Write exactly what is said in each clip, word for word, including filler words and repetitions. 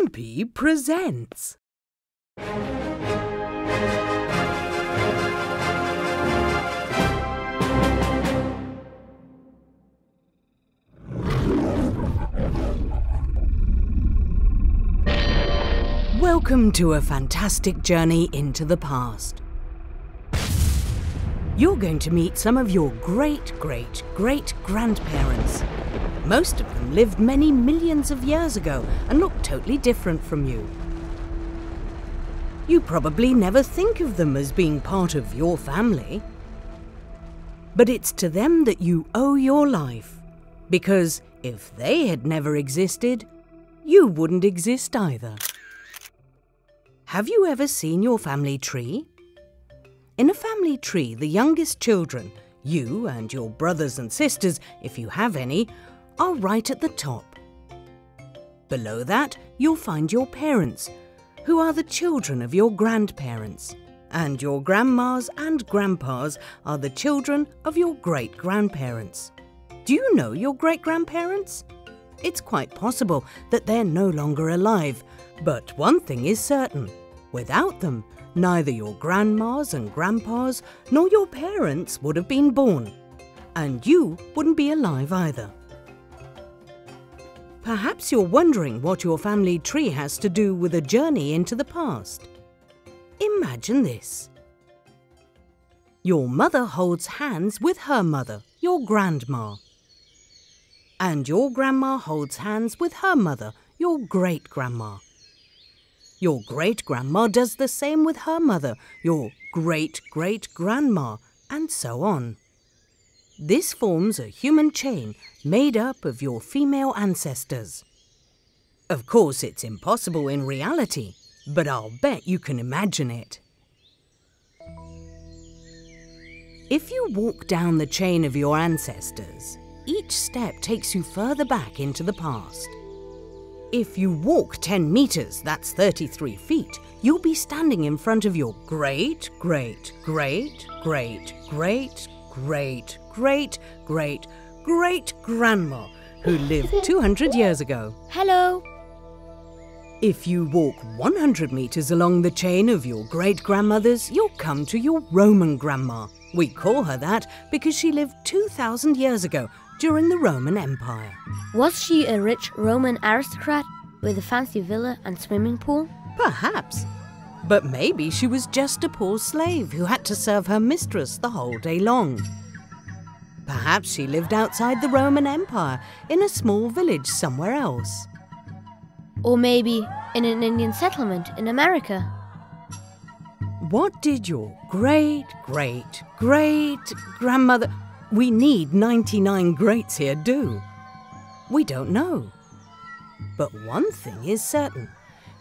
Impy presents. Welcome to a fantastic journey into the past. You're going to meet some of your great-great-great-grandparents. Most of them lived many millions of years ago and look totally different from you. You probably never think of them as being part of your family. But it's to them that you owe your life, because if they had never existed, you wouldn't exist either. Have you ever seen your family tree? In a family tree, the youngest children, you and your brothers and sisters, if you have any, are right at the top. Below that, you'll find your parents, who are the children of your grandparents, and your grandmas and grandpas are the children of your great-grandparents. Do you know your great-grandparents? It's quite possible that they're no longer alive, but one thing is certain. Without them, neither your grandmas and grandpas nor your parents would have been born, and you wouldn't be alive either. Perhaps you're wondering what your family tree has to do with a journey into the past. Imagine this. Your mother holds hands with her mother, your grandma. And your grandma holds hands with her mother, your great-grandma. Your great-grandma does the same with her mother, your great-great-grandma, and so on. This forms a human chain made up of your female ancestors. Of course, it's impossible in reality, but I'll bet you can imagine it. If you walk down the chain of your ancestors, each step takes you further back into the past. If you walk ten metres, that's thirty-three feet, you'll be standing in front of your great, great, great, great, great, great, great, great, great grandma who lived two hundred years ago. Hello. If you walk one hundred metres along the chain of your great-grandmothers, you'll come to your Roman grandma. We call her that because she lived two thousand years ago during the Roman Empire. Was she a rich Roman aristocrat with a fancy villa and swimming pool? Perhaps. But maybe she was just a poor slave who had to serve her mistress the whole day long. Perhaps she lived outside the Roman Empire in a small village somewhere else. Or maybe in an Indian settlement in America. What did your great-great-great-grandmother... We need ninety-nine greats here do? We don't know. But one thing is certain.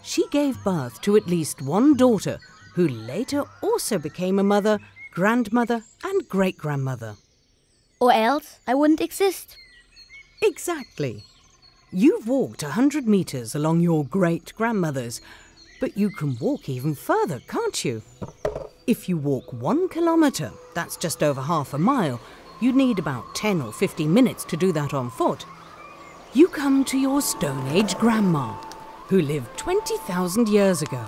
She gave birth to at least one daughter, who later also became a mother, grandmother and great-grandmother. Or else I wouldn't exist. Exactly. You've walked one hundred metres along your great-grandmothers, but you can walk even further, can't you? If you walk one kilometre, that's just over half a mile, you need about ten or fifteen minutes to do that on foot. You come to your Stone Age grandma, who lived twenty thousand years ago.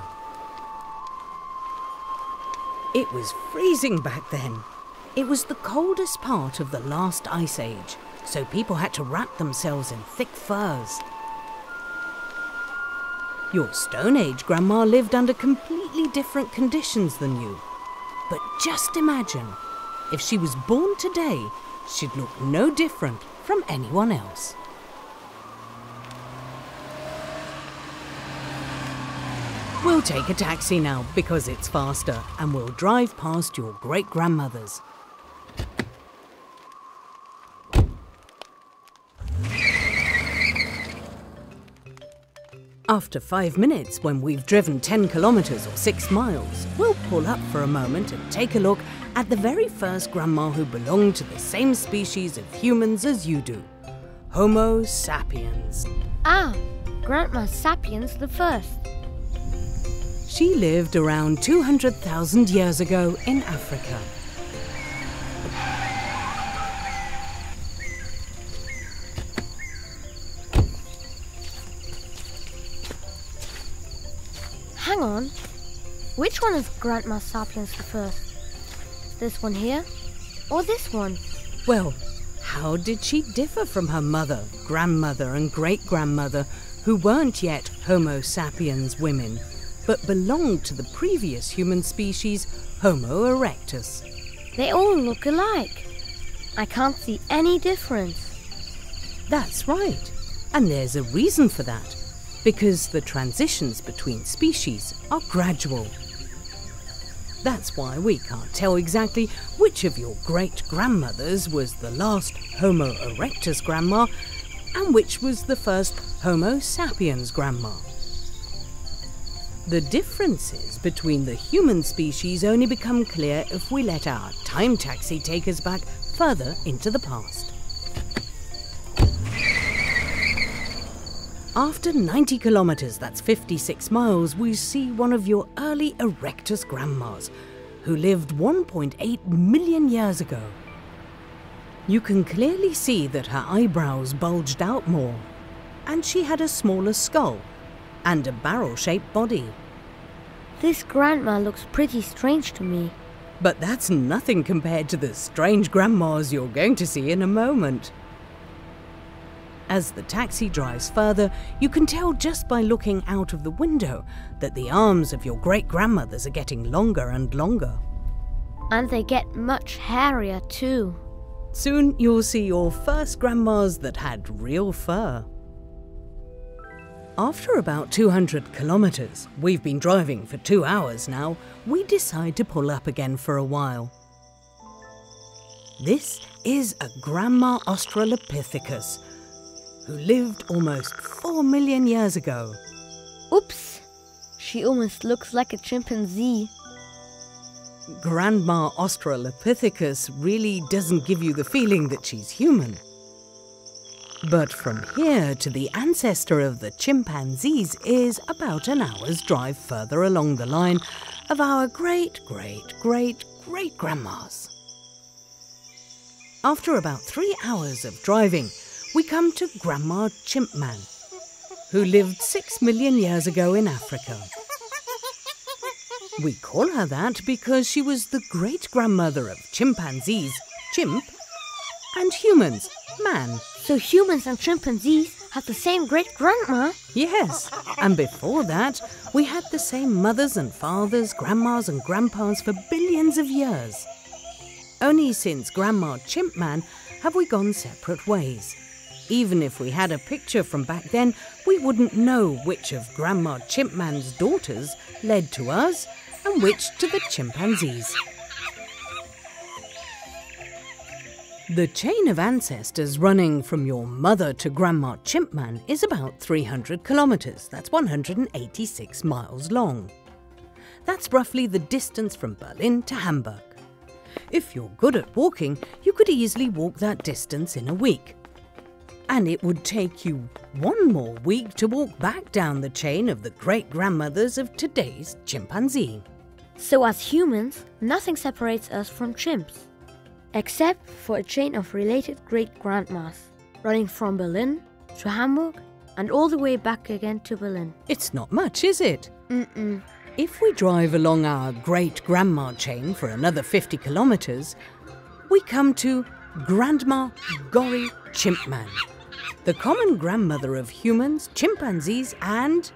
It was freezing back then. It was the coldest part of the last ice age, so people had to wrap themselves in thick furs. Your Stone Age grandma lived under completely different conditions than you. But just imagine, if she was born today, she'd look no different from anyone else. We'll take a taxi now because it's faster, and we'll drive past your great-grandmother's. After five minutes, when we've driven ten kilometres or six miles, we'll pull up for a moment and take a look at the very first grandma who belonged to the same species of humans as you do, Homo sapiens. Ah, Grandma Sapiens the First. She lived around two hundred thousand years ago in Africa. Hang on. Which one is Grandma Sapiens the first? This one here? Or this one? Well, how did she differ from her mother, grandmother and great-grandmother, who weren't yet Homo sapiens women, but belonged to the previous human species, Homo erectus? They all look alike. I can't see any difference. That's right. And there's a reason for that. Because the transitions between species are gradual. That's why we can't tell exactly which of your great-grandmothers was the last Homo erectus grandma and which was the first Homo sapiens grandma. The differences between the human species only become clear if we let our time taxi take us back further into the past. After ninety kilometres, that's fifty-six miles, we see one of your early erectus grandmas, who lived one point eight million years ago. You can clearly see that her eyebrows bulged out more, and she had a smaller skull and a barrel-shaped body. This grandma looks pretty strange to me. But that's nothing compared to the strange grandmas you're going to see in a moment. As the taxi drives further, you can tell just by looking out of the window that the arms of your great-grandmothers are getting longer and longer. And they get much hairier too. Soon you'll see your first grandmas that had real fur. After about two hundred kilometres, we've been driving for two hours now, we decide to pull up again for a while. This is a Grandma Australopithecus, who lived almost four million years ago. Oops! She almost looks like a chimpanzee. Grandma Australopithecus really doesn't give you the feeling that she's human. But from here to the ancestor of the chimpanzees is about an hour's drive further along the line of our great-great-great-great-grandmas. After about three hours of driving, we come to Grandma Chimpman, who lived six million years ago in Africa. We call her that because she was the great-grandmother of chimpanzees, chimp, and humans, man. So humans and chimpanzees had the same great-grandma? Yes, and before that, we had the same mothers and fathers, grandmas and grandpas for billions of years. Only since Grandma Chimpman have we gone separate ways. Even if we had a picture from back then, we wouldn't know which of Grandma Chimpman's daughters led to us and which to the chimpanzees. The chain of ancestors running from your mother to Grandma Chimpman is about three hundred kilometres, that's one hundred eighty-six miles long. That's roughly the distance from Berlin to Hamburg. If you're good at walking, you could easily walk that distance in a week. And it would take you one more week to walk back down the chain of the great-grandmothers of today's chimpanzee. So as humans, nothing separates us from chimps, except for a chain of related great-grandmas, running from Berlin to Hamburg and all the way back again to Berlin. It's not much, is it? Mm-mm. If we drive along our great-grandma chain for another fifty kilometres, we come to Grandma Gori Chimpman, the common grandmother of humans, chimpanzees and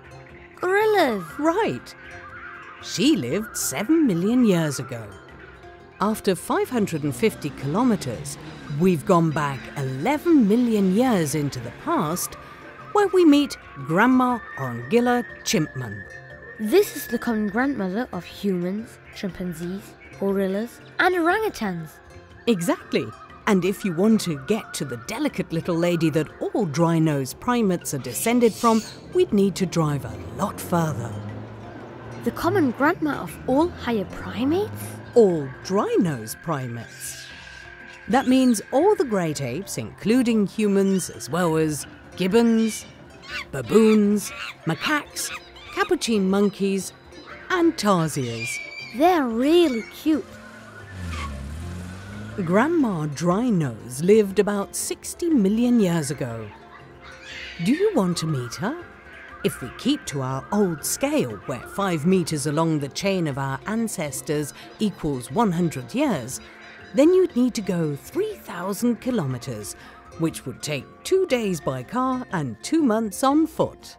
gorillas. Right. She lived seven million years ago. After five hundred fifty kilometres, we've gone back eleven million years into the past, where we meet Grandma Angila Chimpman. This is the common grandmother of humans, chimpanzees, gorillas and orangutans. Exactly. And if you want to get to the delicate little lady that all dry-nosed primates are descended from, we'd need to drive a lot further. The common grandma of all higher primates? All dry-nosed primates. That means all the great apes, including humans, as well as gibbons, baboons, macaques, capuchin monkeys and tarsiers. They're really cute. Grandma Dry Nose lived about sixty million years ago. Do you want to meet her? If we keep to our old scale, where five metres along the chain of our ancestors equals one hundred years, then you'd need to go three thousand kilometres, which would take two days by car and two months on foot.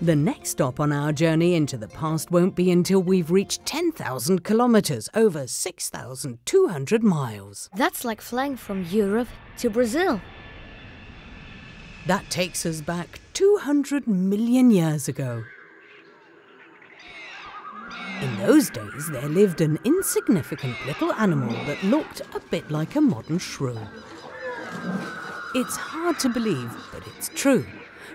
The next stop on our journey into the past won't be until we've reached ten thousand kilometres, over six thousand two hundred miles. That's like flying from Europe to Brazil. That takes us back two hundred million years ago. In those days, there lived an insignificant little animal that looked a bit like a modern shrew. It's hard to believe, but it's true.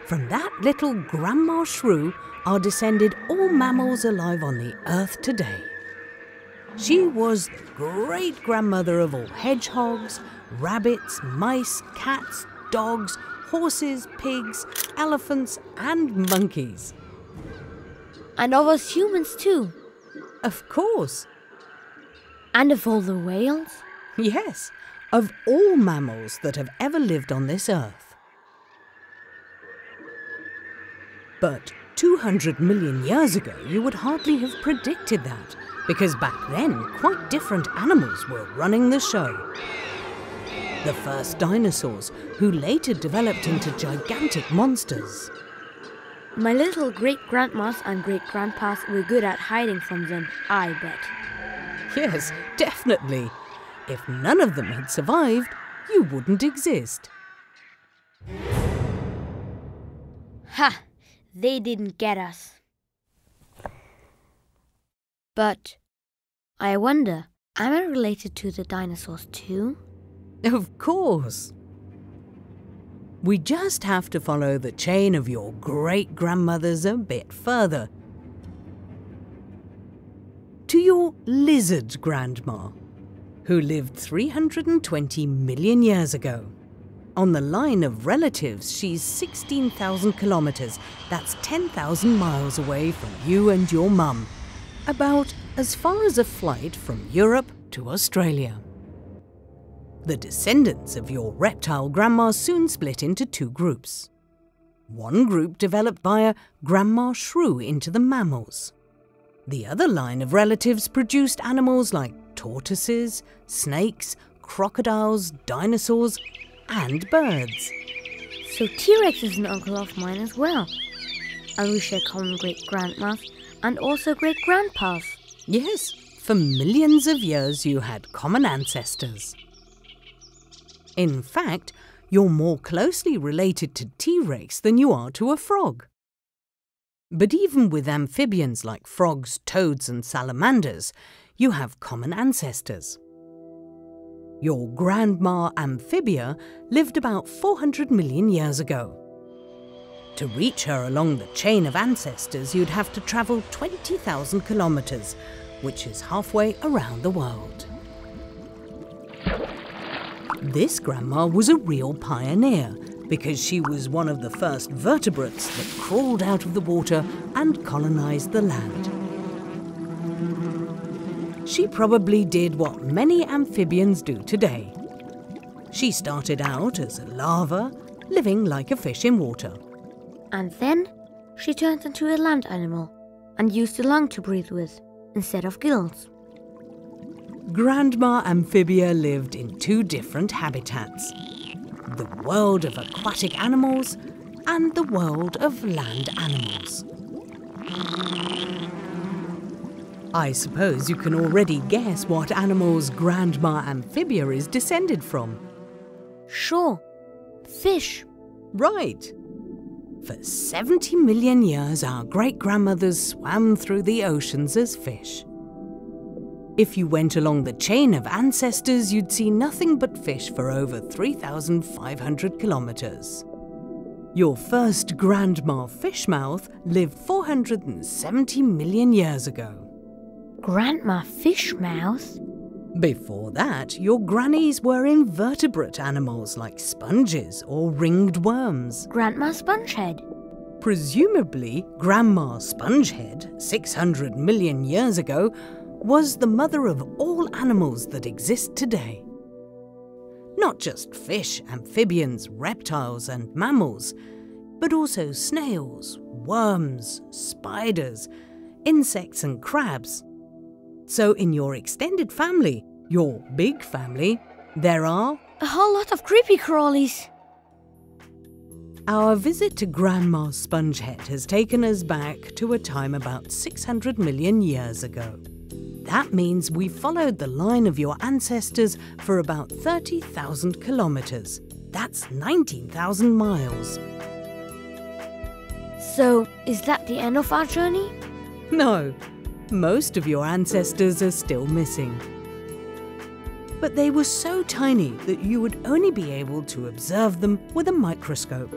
From that little Grandma Shrew are descended all mammals alive on the earth today. She was the great-grandmother of all hedgehogs, rabbits, mice, cats, dogs, horses, pigs, elephants and monkeys. And of us humans too. Of course. And of all the whales? Yes, of all mammals that have ever lived on this earth. But two hundred million years ago, you would hardly have predicted that, because back then, quite different animals were running the show. The first dinosaurs, who later developed into gigantic monsters. My little great-grandmas and great-grandpas were good at hiding from them, I bet. Yes, definitely. If none of them had survived, you wouldn't exist. Ha! They didn't get us. But I wonder, am I related to the dinosaurs too? Of course. We just have to follow the chain of your great-grandmothers a bit further. To your lizard grandma, who lived three hundred twenty million years ago. On the line of relatives, she's sixteen thousand kilometres, that's ten thousand miles away from you and your mum. About as far as a flight from Europe to Australia. The descendants of your reptile grandma soon split into two groups. One group developed via Grandma Shrew into the mammals. The other line of relatives produced animals like tortoises, snakes, crocodiles, dinosaurs, and birds. So T-Rex is an uncle of mine as well. And we share common great-grandmas and also great-grandpas. Yes, for millions of years you had common ancestors. In fact, you're more closely related to T-Rex than you are to a frog. But even with amphibians like frogs, toads and salamanders, you have common ancestors. Your Grandma Amphibia lived about four hundred million years ago. To reach her along the chain of ancestors, you'd have to travel twenty thousand kilometres, which is halfway around the world. This grandma was a real pioneer because she was one of the first vertebrates that crawled out of the water and colonised the land. She probably did what many amphibians do today. She started out as a larva, living like a fish in water. And then she turned into a land animal and used a lung to breathe with, instead of gills. Grandma Amphibia lived in two different habitats. The world of aquatic animals and the world of land animals. I suppose you can already guess what animals Grandma Amphibia is descended from. Sure. Fish. Right. For seventy million years, our great-grandmothers swam through the oceans as fish. If you went along the chain of ancestors, you'd see nothing but fish for over three thousand five hundred kilometres. Your first Grandma Fishmouth lived four hundred seventy million years ago. Grandma Fishmouth? Before that, your grannies were invertebrate animals like sponges or ringed worms. Grandma Spongehead? Presumably, Grandma Spongehead, six hundred million years ago, was the mother of all animals that exist today. not just fish, amphibians, reptiles and mammals, but also snails, worms, spiders, insects and crabs. So in your extended family, your big family, there are a whole lot of creepy crawlies. Our visit to Grandma Spongehead has taken us back to a time about six hundred million years ago. That means we've followed the line of your ancestors for about thirty thousand kilometres. That's nineteen thousand miles. So, is that the end of our journey? No. Most of your ancestors are still missing. But they were so tiny that you would only be able to observe them with a microscope.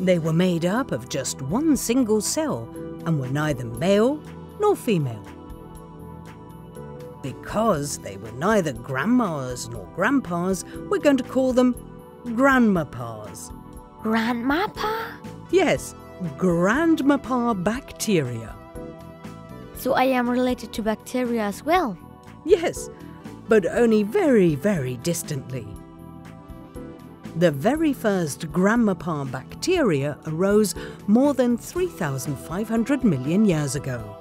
They were made up of just one single cell and were neither male nor female. Because they were neither grandmas nor grandpas, we're going to call them Grandmapas. Grandmapa? Yes, Grandmapa bacteria. So I am related to bacteria as well? Yes, but only very, very distantly. The very first Grandmapa bacteria arose more than three thousand five hundred million years ago.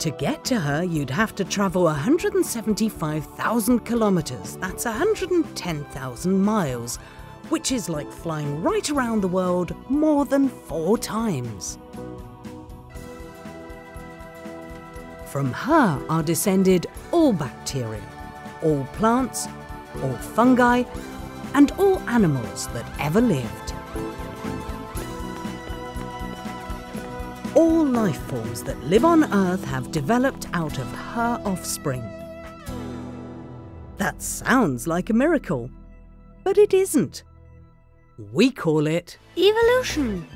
To get to her, you'd have to travel one hundred seventy-five thousand kilometres, that's one hundred ten thousand miles, which is like flying right around the world more than four times. From her are descended all bacteria, all plants, all fungi, and all animals that ever lived. All life forms that live on Earth have developed out of her offspring. That sounds like a miracle, but it isn't. We call it evolution.